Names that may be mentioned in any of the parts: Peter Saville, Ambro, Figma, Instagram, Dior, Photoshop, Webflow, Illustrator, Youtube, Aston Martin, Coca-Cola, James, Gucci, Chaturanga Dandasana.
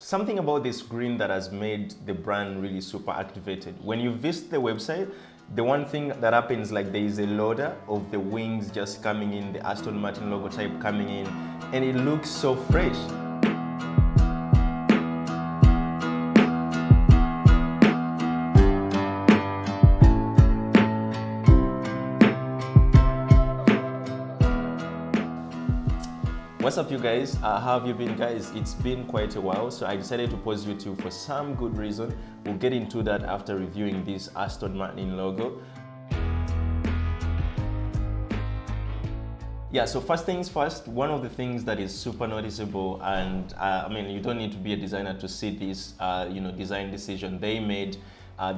Something about this green that has made the brand really super activated. When you visit the website, the one thing that happens, like, there is a loader of the wings just coming in, the Aston Martin logotype coming in, and it looks so fresh. What's up, you guys? How have you been, guys? It's been quite a while, so I decided to pause YouTube for some good reason. We'll get into that after reviewing this Aston Martin logo. Yeah, so first things first, one of the things that is super noticeable, and I mean, you don't need to be a designer to see this design decision they made.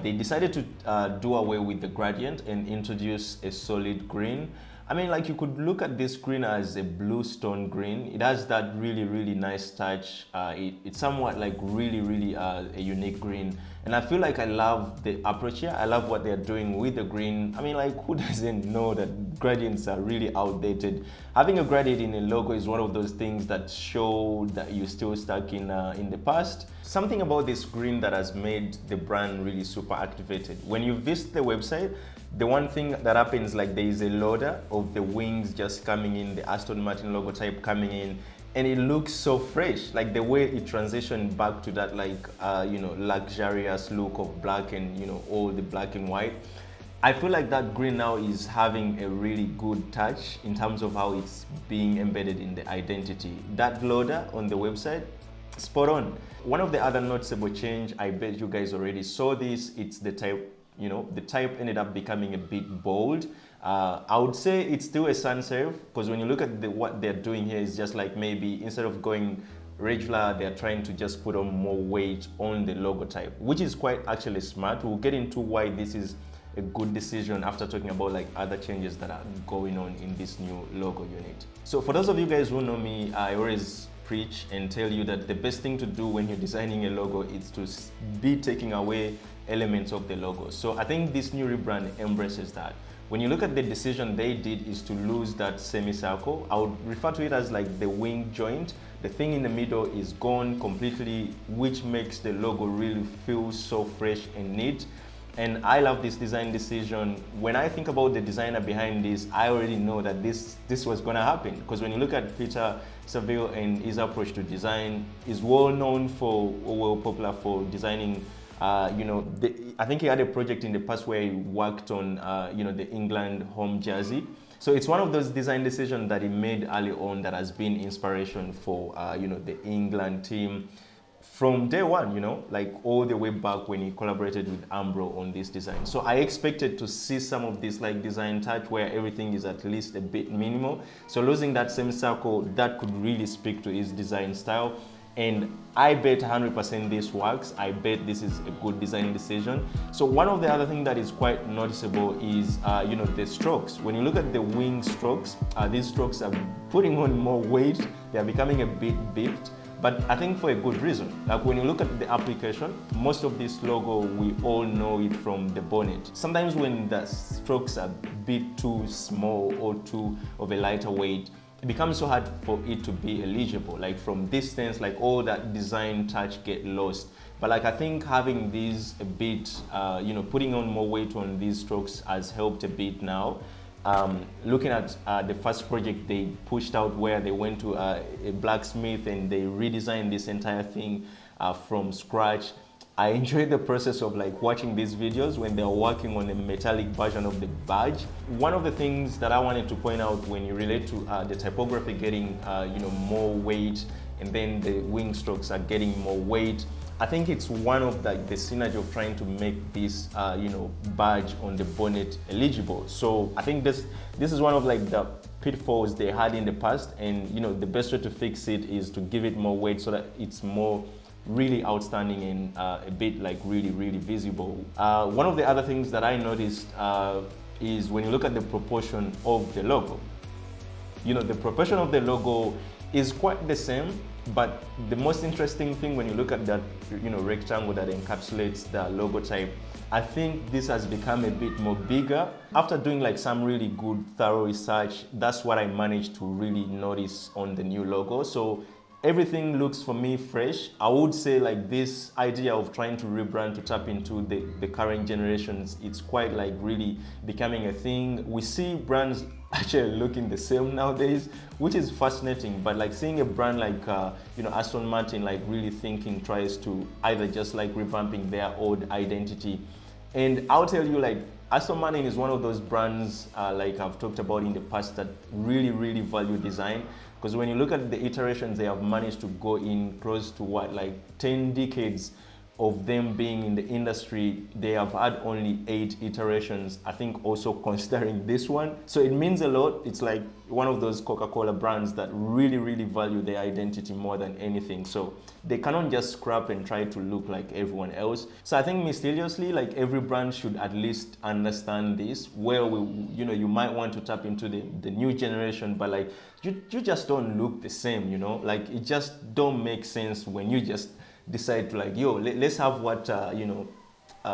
They decided to do away with the gradient and introduce a solid green. I mean, like, you could look at this green as a blue stone green. It has that really, really nice touch. It's somewhat like really, really a unique green. And I feel like I love the approach here. I love what they're doing with the green. I mean, like, who doesn't know that gradients are really outdated? Having a gradient in a logo is one of those things that show that you're still stuck in the past. Something about this green that has made the brand really super activated. When you visit the website, the one thing that happens, like, there is a loader of the wings just coming in, the Aston Martin logotype coming in, and it looks so fresh. Like, the way it transitioned back to that, like, luxurious look of black and, all the black and white. I feel like that green now is having a really good touch in terms of how it's being embedded in the identity. That loader on the website, spot on. One of the other noticeable change, I bet you guys already saw this, it's the type. The type ended up becoming a bit bold. I would say it's still a sans serif, because when you look at what they're doing here, is just like, maybe instead of going regular, they're trying to just put on more weight on the logotype, which is quite actually smart. We'll get into why this is a good decision after talking about, like, other changes that are going on in this new logo unit. So for those of you guys who know me, I always preach and tell you that the best thing to do when you're designing a logo is to be taking away elements of the logo. So I think this new rebrand embraces that. When you look at the decision they did is to lose that semicircle. I would refer to it as like the wing joint. The thing in the middle is gone completely, which makes the logo really feel so fresh and neat. And I love this design decision. When I think about the designer behind this, I already know that this was gonna happen. Because when you look at Peter Saville and his approach to design, he's well known for, or well popular for designing, I think he had a project in the past where he worked on, the England home jersey. So it's one of those design decisions that he made early on that has been inspiration for, the England team. From day one, like all the way back when he collaborated with Ambro on this design. So I expected to see some of this like design touch where everything is at least a bit minimal. So losing that semicircle, that could really speak to his design style. And I bet 100% this works. I bet this is a good design decision. So one of the other things that is quite noticeable is, the strokes. When you look at the wing strokes, these strokes are putting on more weight. They are becoming a bit beefed. But I think for a good reason. Like when you look at the application, most of this logo, we all know it from the bonnet. Sometimes when the strokes are a bit too small or too of a lighter weight, it becomes so hard for it to be legible. Like from distance, like all that design touch get lost. But like I think having these a bit, putting on more weight on these strokes has helped a bit now. Looking at the first project they pushed out where they went to a blacksmith and they redesigned this entire thing from scratch. I enjoyed the process of like watching these videos when they're working on a metallic version of the badge. One of the things that I wanted to point out when you relate to the typography getting more weight and then the wing strokes are getting more weight, I think it's one of the synergy of trying to make this, badge on the bonnet eligible. So I think this is one of like the pitfalls they had in the past, and the best way to fix it is to give it more weight so that it's more really outstanding and a bit like really, really visible. One of the other things that I noticed is when you look at the proportion of the logo. The proportion of the logo is quite the same. But the most interesting thing when you look at that, rectangle that encapsulates the logotype, I think this has become a bit more bigger. After doing like some really good thorough research, that's what I managed to really notice on the new logo. So everything looks for me fresh. I would say like this idea of trying to rebrand to tap into the current generations, it's quite like really becoming a thing. We see brands actually looking the same nowadays, which is fascinating. But like seeing a brand like you know, Aston Martin, like really thinking, tries to either just like revamping their old identity. And I'll tell you, like Aston Martin is one of those brands like I've talked about in the past that really value design, because when you look at the iterations, they have managed to go in close to what, like 10 decades of them being in the industry. They have had only 8 iterations, I think, also considering this one. So it means a lot. It's like one of those Coca-Cola brands that really value their identity more than anything. So they cannot just scrap and try to look like everyone else. So I think mysteriously, like every brand should at least understand this, where we, you know, you might want to tap into the new generation, but like you just don't look the same, you know, like it just don't make sense when you just decide to like, yo, let's have what, you know,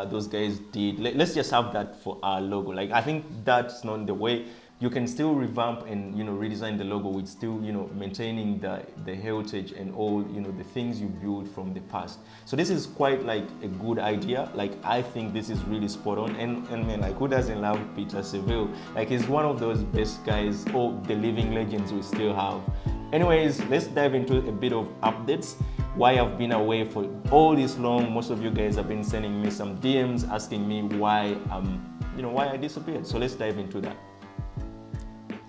those guys did. Let's just have that for our logo. Like, I think that's not the way. You can still revamp and, you know, redesign the logo with still, you know, maintaining the heritage and all, you know, the things you build from the past. So this is quite like a good idea. Like, I think this is really spot on. And man, like, who doesn't love Peter Saville? Like, he's one of those best guys, or the living legends we still have. Anyways, let's dive into a bit of updates. Why I've been away for all this long, most of you guys have been sending me some DMs asking me why, you know, why I disappeared. So let's dive into that.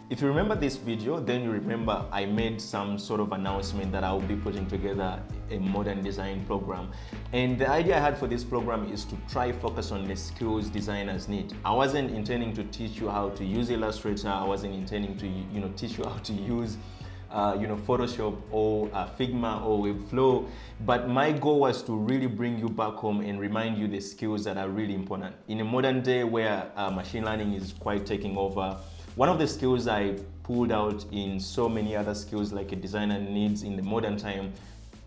If you remember this video, then you remember I made some sort of announcement that I will be putting together a modern design program. And the idea I had for this program is to try focus on the skills designers need. I wasn't intending to teach you how to use Illustrator. I wasn't intending to, you know, teach you how to use you know, Photoshop or Figma or Webflow, but my goal was to really bring you back home and remind you the skills that are really important. In a modern day where machine learning is quite taking over, one of the skills I pulled out in so many other skills like a designer needs in the modern time,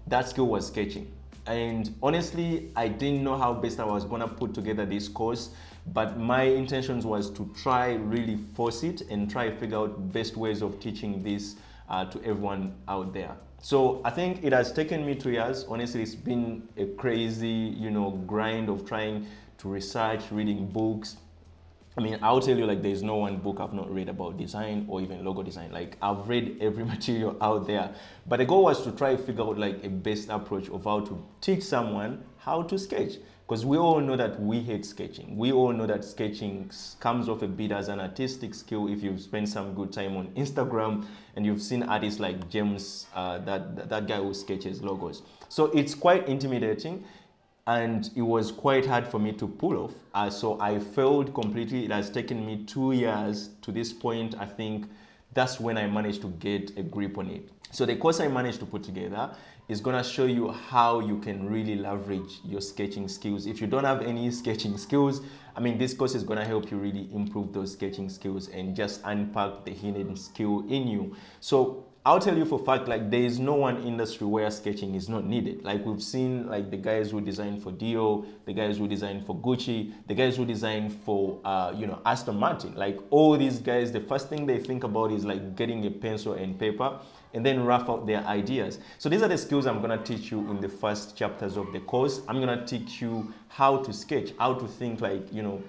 that skill was sketching. And honestly, I didn't know how best I was gonna put together this course, but my intentions was to try really force it and try figure out best ways of teaching this to everyone out there. So I think it has taken me 2 years. Honestly, it's been a crazy, you know, grind of trying to research, reading books. I mean, I'll tell you, like, there's no one book I've not read about design or even logo design. Like, I've read every material out there, but the goal was to try to figure out like a best approach of how to teach someone how to sketch. Because we all know that we hate sketching. We all know that sketching comes off a bit as an artistic skill. If you've spent some good time on Instagram and you've seen artists like James, that guy who sketches logos. So it's quite intimidating and it was quite hard for me to pull off. So I failed completely. It has taken me 2 years to this point. I think that's when I managed to get a grip on it. So the course I managed to put together is gonna show you how you can really leverage your sketching skills. If you don't have any sketching skills, I mean, this course is gonna help you really improve those sketching skills and just unpack the hidden skill in you. So I'll tell you for a fact, like, there is no one industry where sketching is not needed. Like, we've seen like the guys who designed for Dior, the guys who designed for Gucci, the guys who designed for, you know, Aston Martin. Like, all these guys, the first thing they think about is like getting a pencil and paper and then rough out their ideas. So these are the skills I'm gonna teach you in the first chapters of the course. I'm gonna teach you how to sketch, how to think like, you know,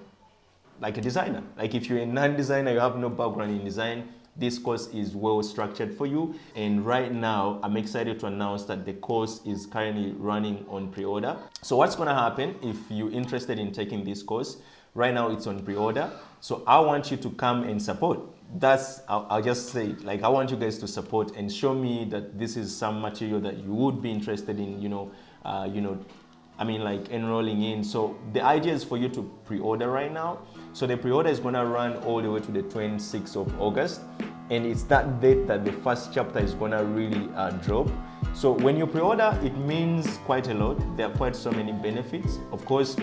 like a designer. Like, if you're a non-designer, you have no background in design, this course is well structured for you. And right now, I'm excited to announce that the course is currently running on pre-order. So what's gonna happen if you're interested in taking this course? Right now it's on pre-order. So I want you to come and support. That's, I'll just say it. Like, I want you guys to support and show me that this is some material that you would be interested in, you know, I mean, like, enrolling in. So the idea is for you to pre-order right now. So the pre-order is gonna run all the way to the 26th of August. And it's that date that the first chapter is gonna really drop. So when you pre-order, it means quite a lot. There are quite so many benefits. Of course,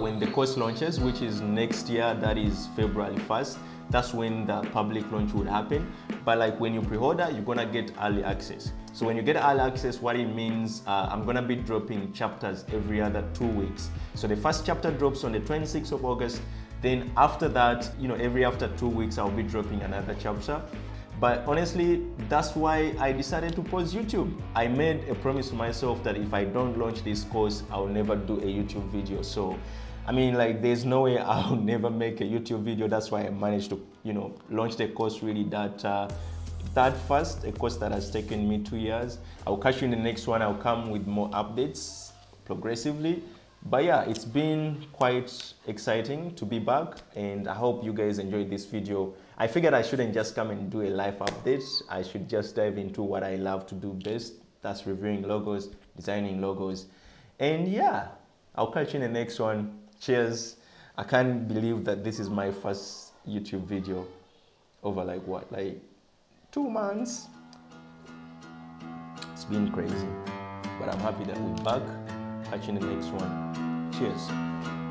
when the course launches, which is next year, that is February 1st, that's when the public launch would happen. But like, when you pre-order, you're gonna get early access. So when you get early access, what it means, I'm gonna be dropping chapters every other 2 weeks. So the first chapter drops on the 26th of August. Then after that, you know, every after 2 weeks, I'll be dropping another chapter. But honestly, that's why I decided to post YouTube. I made a promise to myself that if I don't launch this course, I'll never do a YouTube video. So, I mean, like, there's no way I'll never make a YouTube video. That's why I managed to, you know, launch the course really that fast, a course that has taken me 2 years. I'll catch you in the next one. I'll come with more updates progressively. But yeah, it's been quite exciting to be back, and I hope you guys enjoyed this video. I figured I shouldn't just come and do a live update. I should just dive into what I love to do best. That's reviewing logos, designing logos. And yeah, I'll catch you in the next one. Cheers. I can't believe that this is my first YouTube video over like what, like 2 months. It's been crazy, but I'm happy that we're back. Catch you in the next one. Cheers.